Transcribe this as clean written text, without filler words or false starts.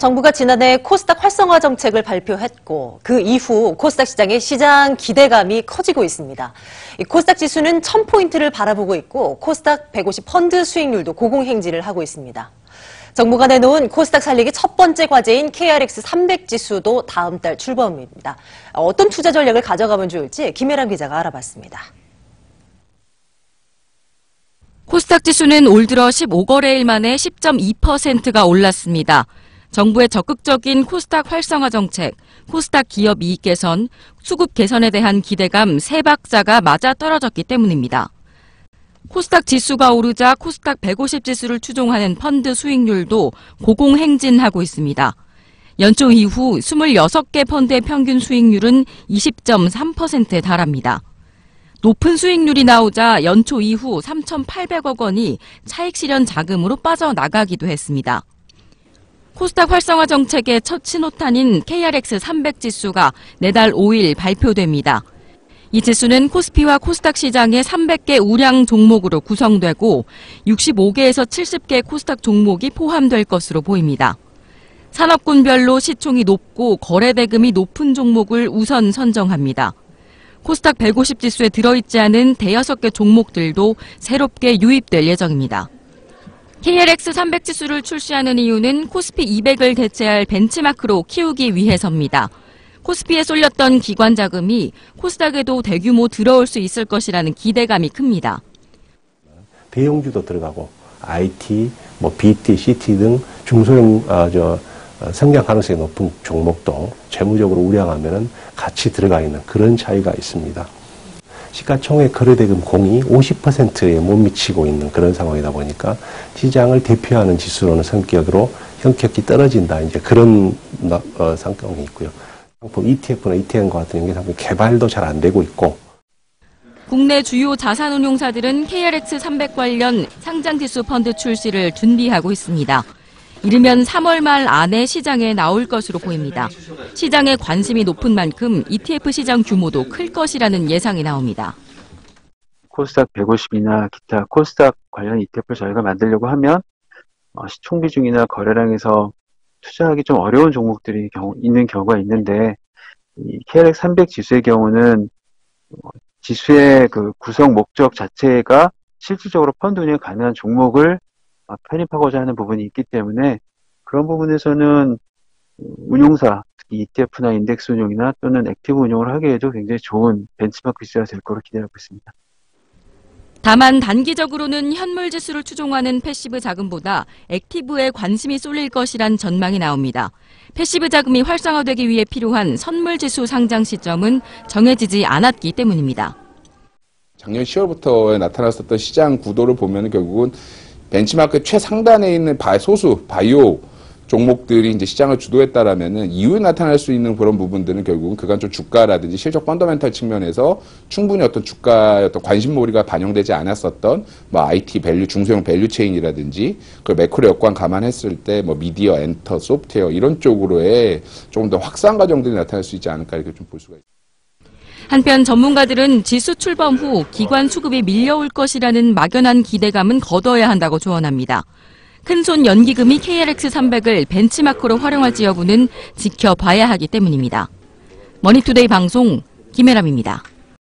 정부가 지난해 코스닥 활성화 정책을 발표했고 그 이후 코스닥 시장의 시장 기대감이 커지고 있습니다. 이 코스닥 지수는 1000포인트를 바라보고 있고 코스닥 150 펀드 수익률도 고공행진을 하고 있습니다. 정부가 내놓은 코스닥 살리기 첫 번째 과제인 KRX 300 지수도 다음 달 출범입니다. 어떤 투자 전략을 가져가면 좋을지 김예람 기자가 알아봤습니다. 코스닥 지수는 올 들어 15거래일 만에 10.2%가 올랐습니다. 정부의 적극적인 코스닥 활성화 정책, 코스닥 기업 이익 개선, 수급 개선에 대한 기대감 세 박자가 맞아떨어졌기 때문입니다. 코스닥 지수가 오르자 코스닥 150 지수를 추종하는 펀드 수익률도 고공행진하고 있습니다. 연초 이후 26개 펀드의 평균 수익률은 20.3%에 달합니다. 높은 수익률이 나오자 연초 이후 3,800억 원이 차익 실현 자금으로 빠져나가기도 했습니다. 코스닥 활성화 정책의 첫 신호탄인 KRX 300 지수가 내달 5일 발표됩니다. 이 지수는 코스피와 코스닥 시장의 300개 우량 종목으로 구성되고 65개에서 70개 코스닥 종목이 포함될 것으로 보입니다. 산업군별로 시총이 높고 거래대금이 높은 종목을 우선 선정합니다. 코스닥 150 지수에 들어있지 않은 대여섯 개 종목들도 새롭게 유입될 예정입니다. KRX 300 지수를 출시하는 이유는 코스피 200을 대체할 벤치마크로 키우기 위해서입니다. 코스피에 쏠렸던 기관 자금이 코스닥에도 대규모 들어올 수 있을 것이라는 기대감이 큽니다. 대형주도 들어가고 IT, BT, CT 등 중소형 성장 가능성이 높은 종목도 재무적으로 우량하면 같이 들어가 있는 그런 차이가 있습니다. 시가총액 거래대금 공이 50%에 못 미치고 있는 그런 상황이다 보니까 시장을 대표하는 지수로는 성격으로 형격히 떨어진다 그런 상황이 있고요. 상품 ETF나 ETN 같은 게 상품 개발도 잘 안 되고 있고. 국내 주요 자산운용사들은 KRX 300 관련 상장지수 펀드 출시를 준비하고 있습니다. 이르면 3월 말 안에 시장에 나올 것으로 보입니다. 시장에 관심이 높은 만큼 ETF 시장 규모도 클 것이라는 예상이 나옵니다. 코스닥 150이나 기타 코스닥 관련 ETF를 저희가 만들려고 하면 시총 비중이나 거래량에서 투자하기 좀 어려운 종목들이 있는 경우가 있는데 이 KRX 300 지수의 경우는 지수의 그 구성 목적 자체가 실질적으로 펀드 운영이 가능한 종목을 편입하고자 하는 부분이 있기 때문에 그런 부분에서는 운용사, 특히 ETF나 인덱스 운용이나 또는 액티브 운용을 하기에도 굉장히 좋은 벤치마크 지수가 될 거로 기대하고 있습니다. 다만 단기적으로는 현물 지수를 추종하는 패시브 자금보다 액티브에 관심이 쏠릴 것이란 전망이 나옵니다. 패시브 자금이 활성화되기 위해 필요한 선물 지수 상장 시점은 정해지지 않았기 때문입니다. 작년 10월부터 나타났었던 시장 구도를 보면 결국은 벤치마크 최상단에 있는 소수 바이오 종목들이 이제 시장을 주도했다라면은 이후에 나타날 수 있는 그런 부분들은 결국은 그간 좀 주가라든지 실적 펀더멘탈 측면에서 충분히 어떤 주가의 어떤 관심몰이가 반영되지 않았었던 IT 밸류 중소형 밸류 체인이라든지 그 매크로 여건 감안했을 때 미디어 엔터 소프트웨어 이런 쪽으로의 조금 더 확산 과정들이 나타날 수 있지 않을까 이렇게 좀 볼 수가 있습니다. 한편 전문가들은 지수 출범 후 기관 수급이 밀려올 것이라는 막연한 기대감은 거둬야 한다고 조언합니다. 큰손 연기금이 KRX 300을 벤치마크로 활용할지 여부는 지켜봐야 하기 때문입니다. 머니투데이 방송 김예람입니다.